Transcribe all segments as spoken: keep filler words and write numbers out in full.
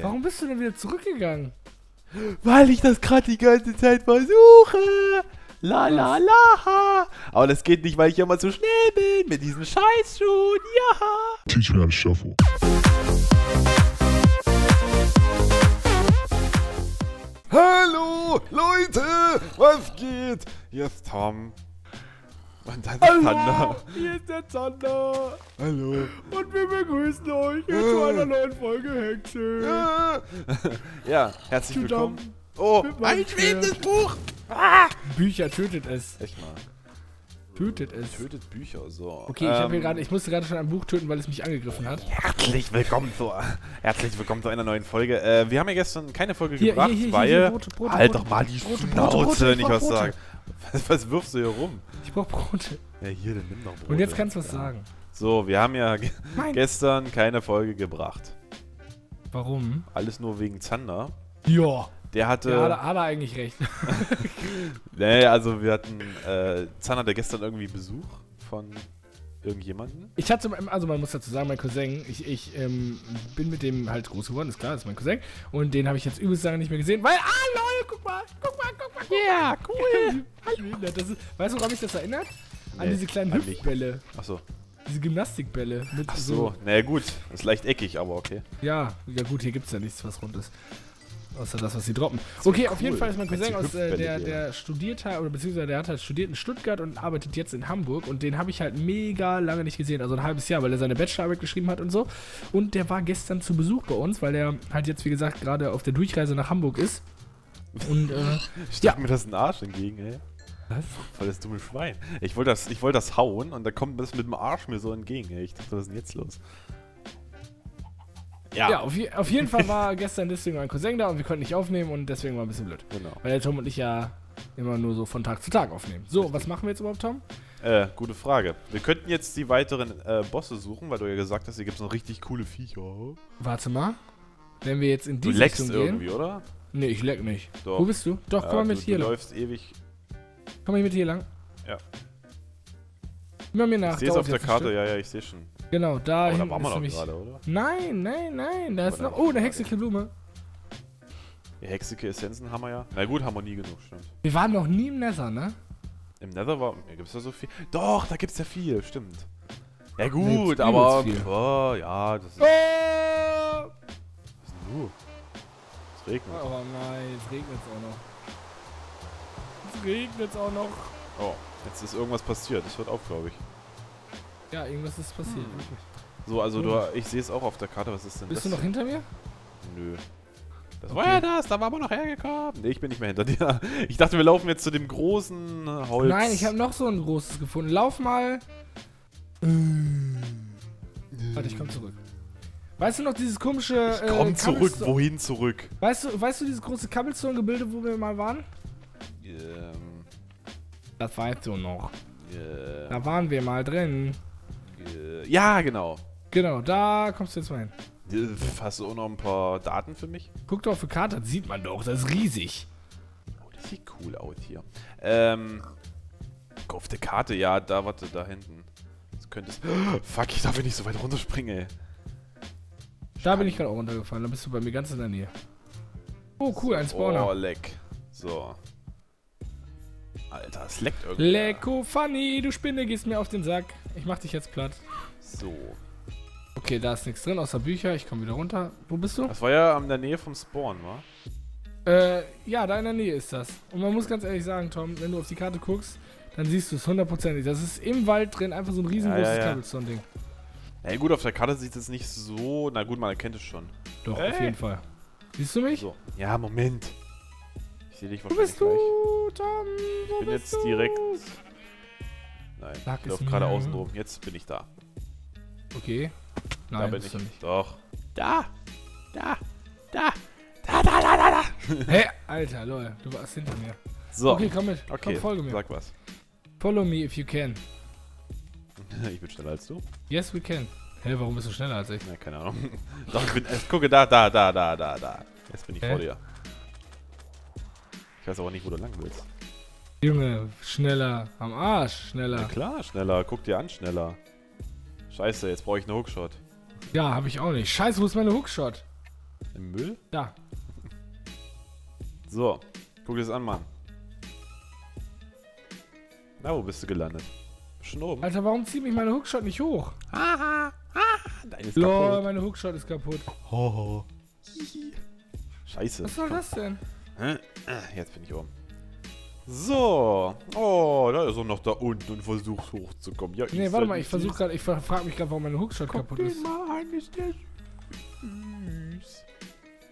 Warum bist du denn wieder zurückgegangen? Weil ich das gerade die ganze Zeit versuche. La la la. Aber das geht nicht, weil ich ja mal zu schnell bin mit diesen Scheißschuhen. Ja. Teacher and Shuffle. Hallo Leute, was geht? Hier ist Tom. Und dann der Zander. Hier ist der Zander. Hallo. Und wir begrüßen euch hier äh. zu einer neuen Folge Hexxit. Äh. Ja, herzlich willkommen. Oh, ein schwebendes Buch. Ah. Bücher tötet es. Echt mal. Tötet es. Tötet Bücher, so. Okay, ich, ähm, hab hier grad, ich musste gerade schon ein Buch töten, weil es mich angegriffen hat. Herzlich willkommen zu, herzlich willkommen zu einer neuen Folge. Äh, wir haben ja gestern keine Folge hier, gebracht, hier, hier, weil... Hier, hier, Brote, Brote, halt Brote, doch mal die Brote, Schnauze, Brote, Brote, wenn ich, ich was sage. Was, was wirfst du hier rum? Ich brauch Brote. Ja, hier, dann nimm doch Brote. Und jetzt kannst du was sagen. So, wir haben ja ge Nein. gestern keine Folge gebracht. Warum? Alles nur wegen Zander. Ja. Der hatte... Ja, hat er eigentlich recht. Nee, also wir hatten... Äh, Zahn hatte gestern irgendwie Besuch von irgendjemandem. Ich hatte... Also man muss dazu sagen, mein Cousin, ich, ich ähm, bin mit dem halt groß geworden, ist klar, das ist mein Cousin. Und den habe ich jetzt übelst lange nicht mehr gesehen, weil... Ah, lol, guck mal, guck mal, guck mal, guck yeah, mal. Cool. Ja, cool. Weißt du, woran mich das erinnert? An nee, diese kleinen Hüftbälle. Ach so. Diese Gymnastikbälle. Mit Ach so, so. Naja gut, ist leicht eckig, aber okay. Ja, ja gut, hier gibt's ja nichts, was rund ist. Außer das, was sie droppen. Okay, cool. Auf jeden Fall ist mein Cousin, aus, äh, der, der studiert hat, oder beziehungsweise der hat halt studiert in Stuttgart und arbeitet jetzt in Hamburg. Und den habe ich halt mega lange nicht gesehen, also ein halbes Jahr, weil er seine Bachelorarbeit geschrieben hat und so. Und der war gestern zu Besuch bei uns, weil der halt jetzt, wie gesagt, gerade auf der Durchreise nach Hamburg ist. Und, äh, ich ja. mir das einen Arsch entgegen, ey. Was? Voll das dumme Schwein. Ich wollte das, ich wollte das hauen und da kommt das mit dem Arsch mir so entgegen, ey. Ich dachte, was ist denn jetzt los? Ja, ja auf, je, auf jeden Fall war gestern deswegen mein Cousin da und wir konnten nicht aufnehmen und deswegen war ein bisschen blöd. Genau. Weil der Tom und ich ja immer nur so von Tag zu Tag aufnehmen. So, richtig. Was machen wir jetzt überhaupt, Tom? Äh, gute Frage. Wir könnten jetzt die weiteren äh, Bosse suchen, weil du ja gesagt hast, hier gibt es noch richtig coole Viecher. Warte mal. Wenn wir jetzt in die Richtung gehen... Du leckst irgendwie, oder? Nee, ich leck nicht. Doch. Wo bist du? Doch, ja, komm mal mit du, hier du lang. Du läufst ewig... Komm mal mit hier lang. Ja. Immer mir nach. Ich seh's auf der Karte, ja, ja, ich seh schon. Genau, da oh, hinten da waren wir ist gerade, oder? Nein, nein, nein, da aber ist noch... Oh, eine hexige Blume. Die hexige Essenzen haben wir ja. Na gut, haben wir nie genug, stimmt. Wir waren noch nie im Nether, ne? Im Nether war... Gibt's da so viel? Doch, da gibt's ja viel, stimmt. Ja gut, nee, aber... Oh, ja, das ist... Oh! Was ist denn du? Es regnet. Oh nein, es regnet's auch noch. Es regnet's auch noch. Oh, jetzt ist irgendwas passiert. Das hört auf, glaube ich. Ja, irgendwas ist passiert. Hm. So, also du, ich sehe es auch auf der Karte. Was ist denn Bist das? Bist du noch hinter mir? Nö. Das okay. war ja das, da war aber noch hergekommen. Nee, ich bin nicht mehr hinter dir. Ich dachte, wir laufen jetzt zu dem großen Holz. Nein, ich habe noch so ein großes gefunden. Lauf mal. Warte, ich komme zurück. Weißt du noch dieses komische... Ich komm äh, zurück, wohin zurück? Weißt du, weißt du dieses große Cobblestone-Gebilde, wo wir mal waren? Ähm... Um. Das weißt du noch. Yeah. Da waren wir mal drin. Ja, genau. Genau, da kommst du jetzt mal hin. Hast du auch noch ein paar Daten für mich? Guck doch auf die Karte, das sieht man doch, das ist riesig. Oh, das sieht cool aus hier. Ähm, guck auf die Karte, ja, da, warte, da hinten. Das könntest... Oh, fuck, ich darf ja nicht so weit runterspringen, ey. Da bin ich gerade auch runtergefallen, da bist du bei mir ganz in der Nähe. Oh, cool, ein Spawner. Oh, leck. So. Alter, es leckt irgendwie. Lecko, funny, du Spinne, gehst mir auf den Sack. Ich mach dich jetzt platt. So. Okay, da ist nichts drin, außer Bücher. Ich komme wieder runter. Wo bist du? Das war ja in der Nähe vom Spawn, wa? Äh, ja, da in der Nähe ist das. Und man muss ganz ehrlich sagen, Tom, wenn du auf die Karte guckst, dann siehst du es hundertprozentig. Das ist im Wald drin, einfach so ein riesengroßes ja, ja, ja. Cobblestone-Ding. Na gut, auf der Karte sieht es nicht so... Na gut, man erkennt es schon. Doch, hey. Auf jeden Fall. Siehst du mich? So. Ja, Moment. Dich Wo bist du, Tom? Wo ich bin bist jetzt du? direkt... Nein, Sag ich laufe gerade außen rum. Jetzt bin ich da. Okay. Nein, da bin ich. Nicht. Doch. Da! Da! Da! Da, da, da, da, da! Hey, Alter, lol. Du warst hinter mir. So. Okay, komm mit. Okay, komm, folge mir. Sag was. Follow me if you can. Ich bin schneller als du. Yes, we can. Hä, hey, warum bist du schneller als ich? Na, keine Ahnung. Doch, ich bin... Gucke, da, da, da, da, da, da. Jetzt bin ich hey. vor dir. Ich weiß aber nicht, wo du lang willst. Junge, schneller. Am Arsch, schneller. Na klar, schneller. Guck dir an, schneller. Scheiße, jetzt brauche ich eine Hookshot. Ja, habe ich auch nicht. Scheiße, wo ist meine Hookshot? Im Müll? Da. So, guck dir das an, Mann. Na, wo bist du gelandet? Schon oben. Alter, warum zieht mich meine Hookshot nicht hoch? Haha! Deine ist Lol, kaputt. Meine Hookshot ist kaputt. Hoho. Scheiße. Was soll das denn? Jetzt bin ich oben. So. Oh, da ist er noch da unten und versucht hochzukommen. Ja, nee, warte mal, ich versuche gerade, ich frage mich gerade, warum meine Hookshot Guck kaputt ist. Mal an, ist der süß.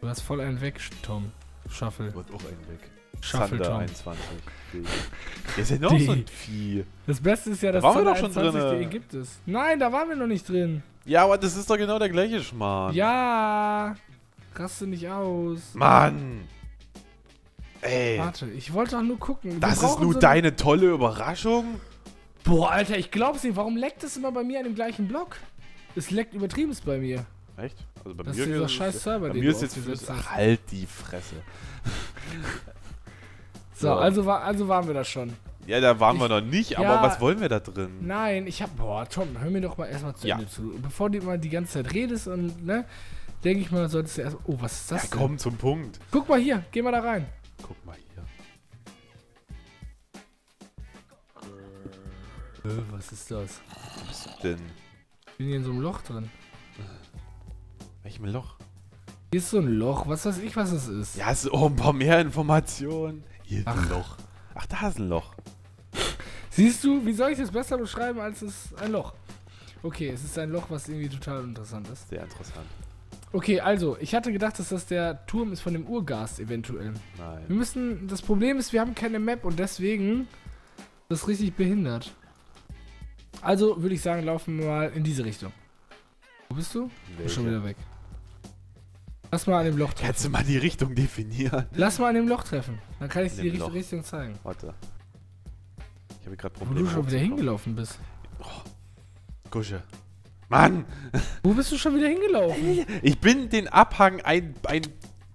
Du hast voll einen weg, Tom. Shuffle. Du hast auch einen weg. Shuffle, Tom. einundzwanzig. Der ist ja noch D. so ein Vieh. Das Beste ist ja, dass da Zander einundzwanzig D gibt es. Nein, da waren wir noch nicht drin. Ja, aber das ist doch genau der gleiche Schmarrn. Ja. Raste nicht aus. Mann. Ey. Warte, ich wollte doch nur gucken. Wir das ist nur so deine tolle Überraschung? Boah, Alter, ich glaub's nicht. Warum leckt es immer bei mir an dem gleichen Block? Es leckt übertrieben bei mir. Echt? Also bei das mir ist dieser scheiß Server, bei den mir ist jetzt dieses halt die Fresse. So, so. Also, war, also waren wir da schon. Ja, da waren ich, wir noch nicht, aber ja, was wollen wir da drin? Nein, ich hab... Boah, Tom, hör mir doch mal erstmal zu ja. Ende zu. Bevor du immer die ganze Zeit redest und, ne, denke ich mal, solltest du erst... Oh, was ist das ja, denn? Komm zum Punkt. Guck mal hier, geh mal da rein. Guck mal hier. Äh, was ist das? Was denn? Ich bin hier in so einem Loch drin. Welchem Loch? Hier ist so ein Loch, was weiß ich, was es ist. Ja, es ist oben ein paar mehr Informationen. Hier ist Ach. ein Loch. Ach, da ist ein Loch. Siehst du, wie soll ich das besser beschreiben, als es ein Loch? Okay, es ist ein Loch, was irgendwie total interessant ist. Sehr interessant. Okay, also, ich hatte gedacht, dass das der Turm ist von dem Urghast eventuell. Nein. Wir müssen, das Problem ist, wir haben keine Map und deswegen das richtig behindert. Also, würde ich sagen, laufen wir mal in diese Richtung. Wo bist du? Bin schon wieder weg. Lass mal an dem Loch treffen. Kannst du mal die Richtung definieren? Lass mal an dem Loch treffen. Dann kann ich dir die richtige Richtung zeigen. Warte. Ich habe gerade Probleme. Wo du schon wieder hingelaufen bist. Oh. Kusche. Mann! Wo bist du schon wieder hingelaufen? Ich bin den Abhang ein, ein,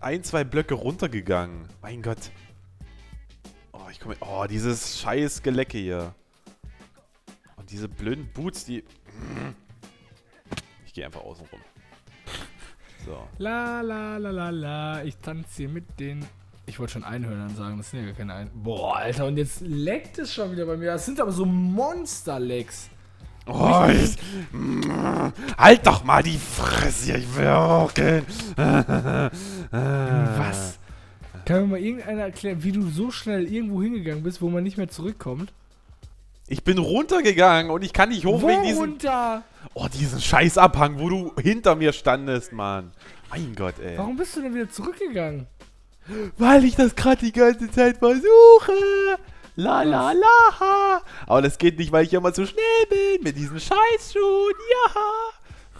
ein zwei Blöcke runtergegangen. Mein Gott. Oh, ich komme. Oh, dieses scheiß Gelecke hier. Und diese blöden Boots, die. Ich gehe einfach außen rum. So. La la la la la, ich tanze hier mit den... Ich wollte schon Einhörnern sagen, das sind ja gar keine Einhörner. Boah, Alter, und jetzt leckt es schon wieder bei mir. Das sind aber so Monster-Lecks. Oh, ich... Halt doch mal die Fresse, ich will auch gehen. Was? Kann mir mal irgendeiner erklären, wie du so schnell irgendwo hingegangen bist, wo man nicht mehr zurückkommt? Ich bin runtergegangen und ich kann nicht hoch wegen diesem... runter? Oh, diesen Scheißabhang, wo du hinter mir standest, Mann. Mein Gott, ey. Warum bist du denn wieder zurückgegangen? Weil ich das gerade die ganze Zeit versuche. La, la, la. Aber das geht nicht, weil ich immer zu schnell bin mit diesen Scheißschuhen. Ja.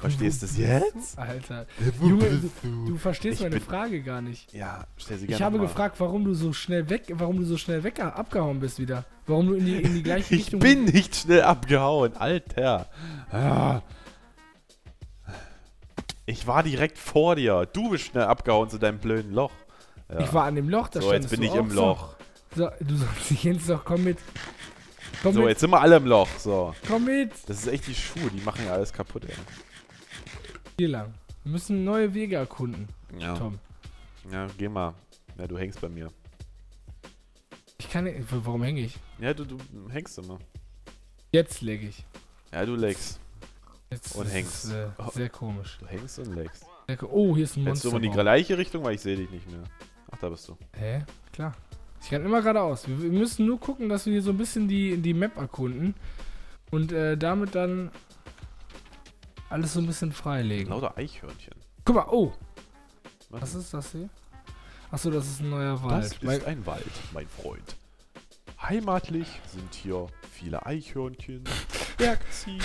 Verstehst du das jetzt? Alter. Junge, du, du verstehst ich meine Frage gar nicht. Ja, stell sie gerne Ich habe mal. gefragt, warum du so schnell weg, warum du so schnell weg abgehauen bist wieder. Warum du in die, in die gleiche ich Richtung... Ich bin nicht schnell abgehauen, Alter. Ah. Ich war direkt vor dir. Du bist schnell abgehauen zu deinem blöden Loch. Ja. Ich war an dem Loch, da so, jetzt bin ich im Loch. So, du sollst nicht ins Loch, komm mit. Komm so, mit. Jetzt sind wir alle im Loch, so. Komm mit. Das ist echt die Schuhe, die machen ja alles kaputt, ey. Lang. Wir müssen neue Wege erkunden, ja. Tom. Ja, geh mal. Ja, du hängst bei mir. Ich kann nicht. Warum hänge ich? Ja, du, du hängst immer. Jetzt leg ich. Ja, du legst. Jetzt und hängst. Ist, äh, oh. Sehr komisch. Du hängst und legst. Oh, hier ist ein Monster. Hängst du in die gleiche Richtung, weil ich sehe dich nicht mehr. Ach, da bist du. Hä? Klar. Ich kann immer geradeaus. Wir, wir müssen nur gucken, dass wir hier so ein bisschen die, die Map erkunden. Und äh, damit dann... alles so ein bisschen freilegen. Lauter Eichhörnchen. Guck mal, oh! Was, Was ist das hier? Achso, das ist ein neuer Wald. Das ist mein ein Wald, mein Freund. Heimatlich sind hier viele Eichhörnchen, Bergziegen.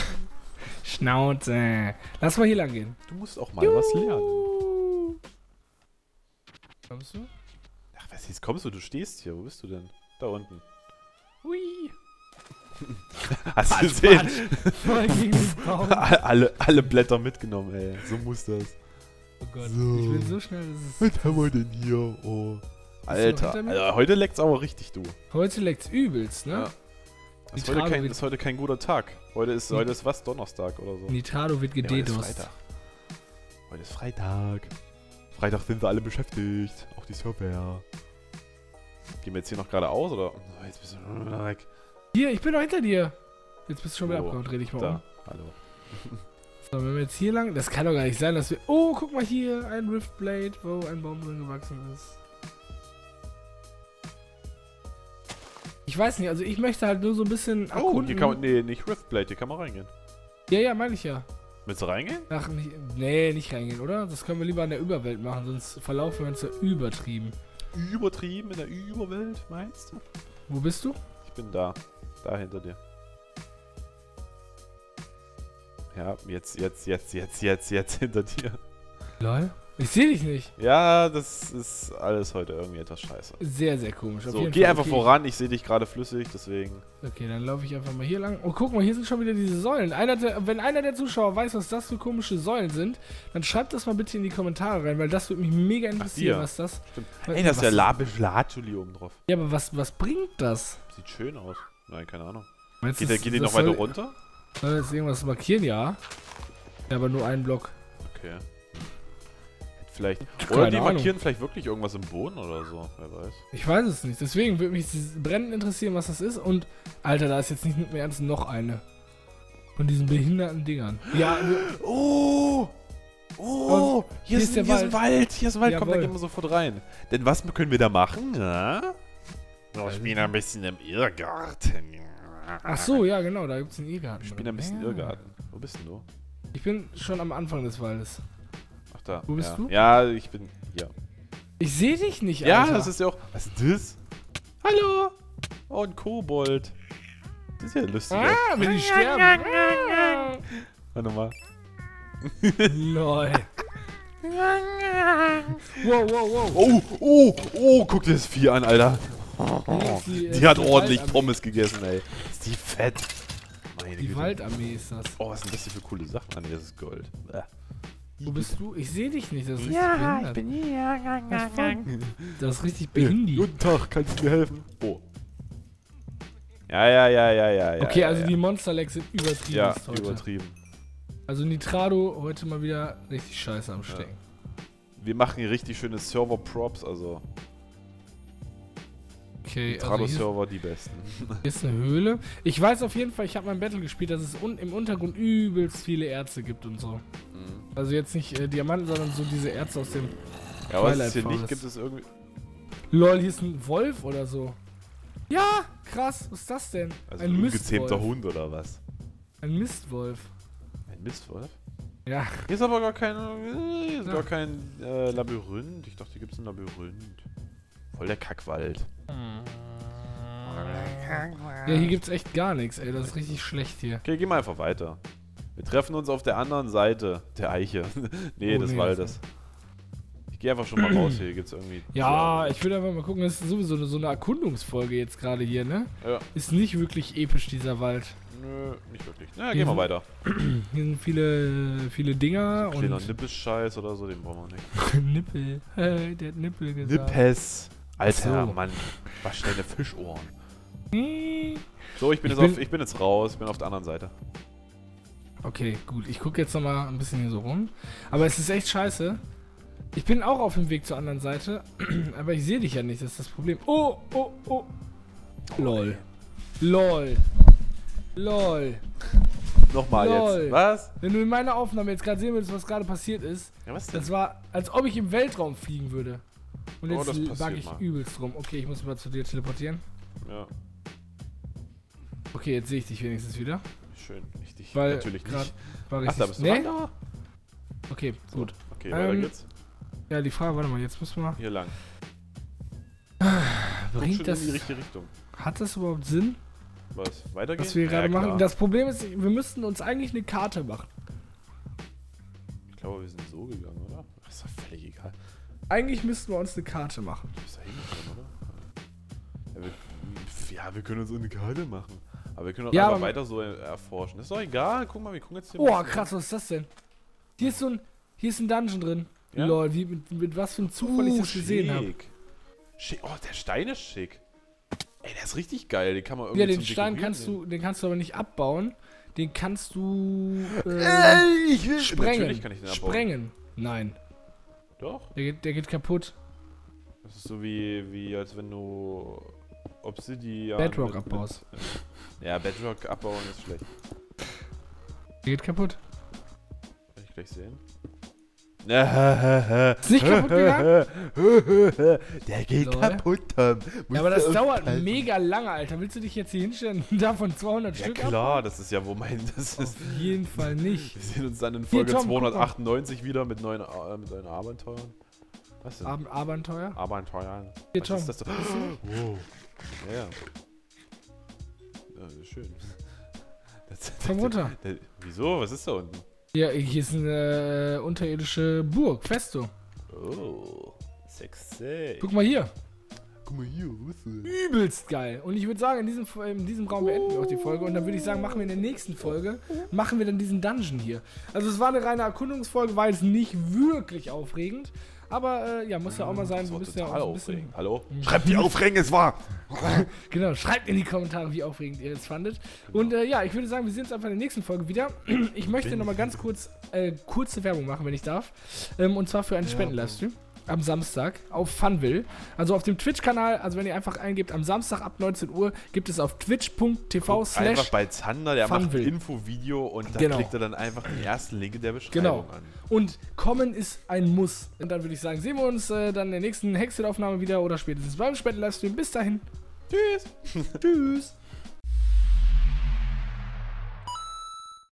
Schnauze. Lass mal hier lang gehen. Du musst auch mal Juhu. was lernen. Kommst du? Ach, was jetzt kommst du? Du stehst hier. Wo bist du denn? Da unten. Hui. Hast du gesehen? alle, alle Blätter mitgenommen, ey. So muss das. Oh Gott, so. Ich bin so schnell, dass es... Was haben wir denn hier? Oh. Alter, Alter, heute leckt's aber richtig, du. Heute leckt's übelst, ne? Ja. Ist heute, kein, ist heute kein guter Tag. Heute ist, heute ist was? Donnerstag oder so. Nitrado wird gededost. Ja, heute ist Freitag. Heute ist Freitag. Freitag sind wir alle beschäftigt. Auch die Server. Gehen wir jetzt hier noch geradeaus, oder? Oh, jetzt bist du weg. Hier, ich bin doch hinter dir. Jetzt bist du schon wieder oh, abgehauen. Dreh dich mal da. Um. Hallo. So, wenn wir jetzt hier lang... Das kann doch gar nicht sein, dass wir... Oh, guck mal hier. Ein Riftblade, wo ein Baum drin gewachsen ist. Ich weiß nicht, also ich möchte halt nur so ein bisschen erkunden. Oh, hier kann man... Nee, nicht Riftblade, hier kann man reingehen. Ja, ja, meine ich ja. Willst du reingehen? Ach, nicht, nee, nicht reingehen, oder? Das können wir lieber in der Überwelt machen, sonst verlaufen wir uns ja übertrieben. Übertrieben in der Überwelt, meinst du? Wo bist du? Ich bin da. Da hinter dir. Ja, jetzt, jetzt, jetzt, jetzt, jetzt, jetzt hinter dir. Lol? Ich sehe dich nicht. Ja, das ist alles heute irgendwie etwas scheiße. Sehr, sehr komisch. Auf so, jeden geh Fall, einfach okay. voran, ich sehe dich gerade flüssig, deswegen. Okay, dann laufe ich einfach mal hier lang. Oh, guck mal, hier sind schon wieder diese Säulen. Einer der, wenn einer der Zuschauer weiß, was das für komische Säulen sind, dann schreibt das mal bitte in die Kommentare rein, weil das würde mich mega interessieren, Ach, was das... Stimmt. Ey, das ist ja Labiflatuli oben drauf. Ja, aber was, was bringt das? Sieht schön aus. Nein, keine Ahnung. Meinst geht das, geht das die noch weiter soll, runter? Soll wir jetzt irgendwas markieren? Ja. Ja, aber nur einen Block. Okay. Vielleicht. Oder Keine die markieren Ahnung. vielleicht wirklich irgendwas im Boden oder so, wer weiß. Ich weiß es nicht, deswegen würde mich brennend interessieren, was das ist. Und, Alter, da ist jetzt nicht mit mir ernst noch eine von diesen behinderten Dingern. Ja, oh! Oh! Hier, hier, ist, ein, der hier Wald. ist ein Wald! Hier ist ein Wald, Jawohl. komm, da gehen wir sofort rein. Denn was können wir da machen? Na? So, ich bin ein bisschen im Irrgarten. Ach so, ja, genau, da gibt es einen Irrgarten. Ich bin ein bisschen im Irrgarten. Wo bist denn du? Ich bin schon am Anfang des Waldes. Da. Wo bist ja. du? Ja, ich bin hier. Ich sehe dich nicht, Alter. Ja, das ist ja auch... Was ist das? Hallo! Oh, ein Kobold. Das ist ja lustig. Ah, wenn die sterben. Warte mal. Lol. Wow, wow, wow. Oh, oh, oh, guck dir das Vieh an, Alter. Die, die hat die ordentlich Waldarmee. Pommes gegessen, ey. Ist die fett. Meine die Güte. Waldarmee ist das. Oh, was sind das hier für coole Sachen? Ah, nee, das ist Gold. Bäh. Wo bist du? Ich sehe dich nicht, das ist ja, richtig behindert. Ja, ich bin hier. Das ist richtig behindert. Guten Tag, kannst du mir helfen? Oh. Ja, ja, ja, ja, ja, ja. Okay, ja, also ja. die Monster-Lags sind übertrieben. Ja, heute. übertrieben. Also Nitrado heute mal wieder richtig scheiße am Stecken. Ja. Wir machen hier richtig schöne Server-Props, also... Okay, also Server die besten. Hier ist eine Höhle. Ich weiß auf jeden Fall, ich habe mein Battle gespielt, dass es un im Untergrund übelst viele Erze gibt und so. Mhm. Also jetzt nicht äh, Diamanten, sondern so diese Erze aus dem Ja, Twilight was es hier Forest. nicht gibt, es irgendwie... Lol, hier ist ein Wolf oder so. Ja, krass, was ist das denn? Also ein, ein ungezähmter Hund oder was? Ein Mistwolf. Ein Mistwolf? Ja. Hier ist aber gar kein, äh, ist ja. gar kein äh, Labyrinth. Ich dachte, hier gibt es ein Labyrinth. Voll der Kackwald. Ja, hier gibt's echt gar nichts, ey. Das ist richtig schlecht hier. Okay, geh mal einfach weiter. Wir treffen uns auf der anderen Seite der Eiche. nee, oh, das nee, Waldes. Ich geh einfach schon mal raus. Hier gibt's irgendwie... Ja, ich will einfach mal gucken. Das ist sowieso so eine Erkundungsfolge jetzt gerade hier, ne? Ja. Ist nicht wirklich episch, dieser Wald. Nö, nicht wirklich. Na, geh mal weiter. Hier sind viele, viele Dinger so ein und... Nippelscheiß oder so, den brauchen wir nicht. Nippel. Hey, der hat Nippel gesagt. Nippes. Alter, so. Mann, was schnell der Fischohren. So, ich bin, ich, jetzt bin auf, ich bin jetzt raus, ich bin auf der anderen Seite. Okay, gut, ich gucke jetzt nochmal ein bisschen hier so rum. Aber es ist echt scheiße. Ich bin auch auf dem Weg zur anderen Seite, aber ich sehe dich ja nicht, das ist das Problem. Oh, oh, oh. Lol. Lol. Lol. Nochmal Lol. jetzt. Was? Wenn du in meiner Aufnahme jetzt gerade sehen würdest, was gerade passiert ist, ja, was denn? Das war, als ob ich im Weltraum fliegen würde. Und oh, jetzt bug ich mal. übelst rum. Okay, ich muss mal zu dir teleportieren. Ja. Okay, jetzt sehe ich dich wenigstens wieder. Schön, ich dich Weil natürlich nicht. War Ach, da bist du nee? da. Okay, so. gut. Okay, weiter ähm, geht's. Ja, die Frage, warte mal, jetzt müssen wir... Hier lang. Bringt das... in die richtige Richtung. Hat das überhaupt Sinn? Was? Weitergehen? Was wir gerade ja, machen? Klar. Das Problem ist, wir müssten uns eigentlich eine Karte machen. Ich glaube, wir sind so gegangen, oder? Ach, ist doch völlig egal. Eigentlich müssten wir uns eine Karte machen. Ja, wir, ja, wir können uns eine Karte machen. Aber wir können auch ja, einfach weiter so erforschen. Das ist doch egal. Guck mal, wir gucken jetzt hier. Oh, krass, was ist das denn? Hier ist so ein, hier ist ein Dungeon drin. Ja? Lol, wie, mit, mit was für einem Zufall oh, ich das schick. gesehen habe. Oh, der Stein ist schick. Ey, der ist richtig geil. Den kann man irgendwie Ja, den Stein kannst nehmen. du, den kannst du aber nicht abbauen. Den kannst du äh, äh, ich will sprengen. Natürlich kann ich den abbauen. Sprengen. Nein. Doch. Der geht, der geht kaputt. Das ist so wie, wie als wenn du Obsidian... Bedrock mit, abbaust. Mit, ja, Bedrock abbauen ist schlecht. Der geht kaputt. Kann ich gleich sehen? Ist nicht kaputt gegangen? Der geht so, kaputt, Tom. Ja, aber das dauert halten. mega lange, Alter. Willst du dich jetzt hier hinstellen und davon zweihundert ja, Stück Ja klar, ab? das ist ja wo mein... Das Auf ist jeden Fall nicht. Wir sehen uns dann in Folge hier, Tom, zweihundertachtundneunzig komm, komm. wieder mit neuen äh, mit neuen Abenteuern. Was denn? Ab Abenteuer? Abenteuern. Hier, Was Tom. Ist das so? Wow. Ja. Ja, schön. Das, komm das, runter. Das, das, wieso? Was ist da unten? Ja, hier ist eine äh, unterirdische Burg, Festung. Oh, sexy. Guck mal hier. Guck mal hier, was ist das? Übelst geil. Und ich würde sagen, in diesem, in diesem Raum beenden wir auch die Folge. Und dann würde ich sagen, machen wir in der nächsten Folge, machen wir dann diesen Dungeon hier. Also es war eine reine Erkundungsfolge, war jetzt nicht wirklich aufregend. Aber äh, ja, muss ja auch mal sein. Das war wir total ja auch ein aufregend. Hallo? Schreibt, wie aufregend es war. Genau, schreibt in die Kommentare, wie aufregend ihr es fandet. Genau. Und äh, ja, ich würde sagen, wir sehen uns einfach in der nächsten Folge wieder. Ich möchte nochmal ganz kurz äh, kurze Werbung machen, wenn ich darf. Ähm, und zwar für einen ja, Spenden-Livestream. Okay. Am Samstag auf Funwill, also auf dem Twitch-Kanal, also wenn ihr einfach eingebt, am Samstag ab neunzehn Uhr gibt es auf twitch.tv slash einfach bei Zander, der Funwill. macht ein Infovideo und da genau. klickt er dann einfach den ersten Link in der Beschreibung genau. an. Und kommen ist ein Muss. Und dann würde ich sagen, sehen wir uns äh, dann in der nächsten Hexxit-Aufnahme wieder oder spätestens beim Spenden-Livestream. Bis dahin. Tschüss. Tschüss.